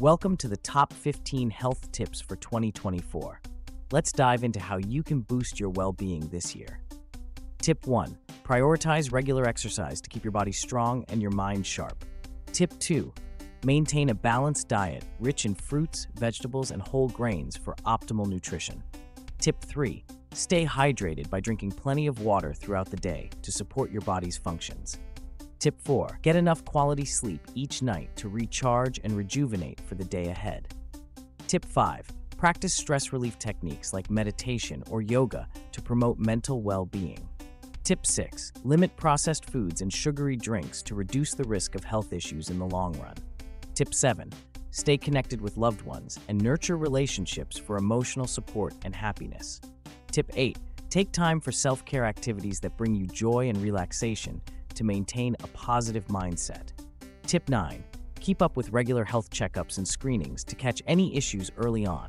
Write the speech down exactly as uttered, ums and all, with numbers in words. Welcome to the top fifteen health tips for twenty twenty-four. Let's dive into how you can boost your well-being this year. Tip one, prioritize regular exercise to keep your body strong and your mind sharp. Tip two, maintain a balanced diet rich in fruits, vegetables, and whole grains for optimal nutrition. Tip three, stay hydrated by drinking plenty of water throughout the day to support your body's functions. Tip four, get enough quality sleep each night to recharge and rejuvenate for the day ahead. Tip five, practice stress relief techniques like meditation or yoga to promote mental well-being. Tip six, limit processed foods and sugary drinks to reduce the risk of health issues in the long run. Tip seven, stay connected with loved ones and nurture relationships for emotional support and happiness. Tip eight, take time for self-care activities that bring you joy and relaxation to maintain a positive mindset. Tip nine, keep up with regular health checkups and screenings to catch any issues early on.